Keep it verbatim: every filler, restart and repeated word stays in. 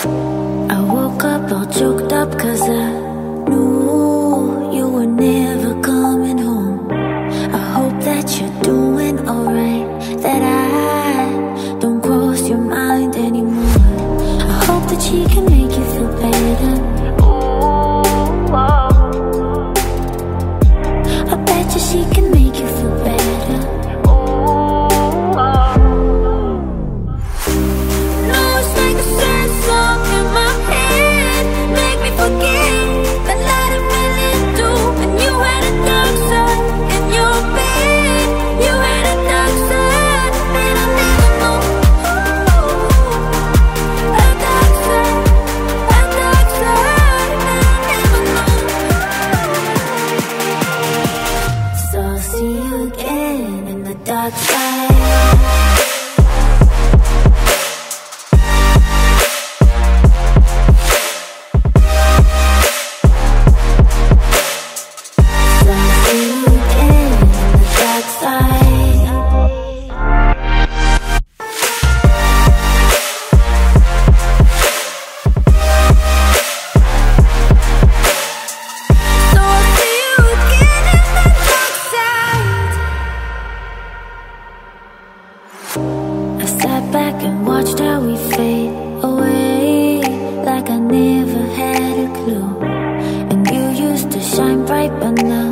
I woke up all choked up, cause I knew you were never coming home. I hope that you're doing alright, that I don't cross your mind anymore. I hope that she can make you feel better. I bet you she can make you feel better. But now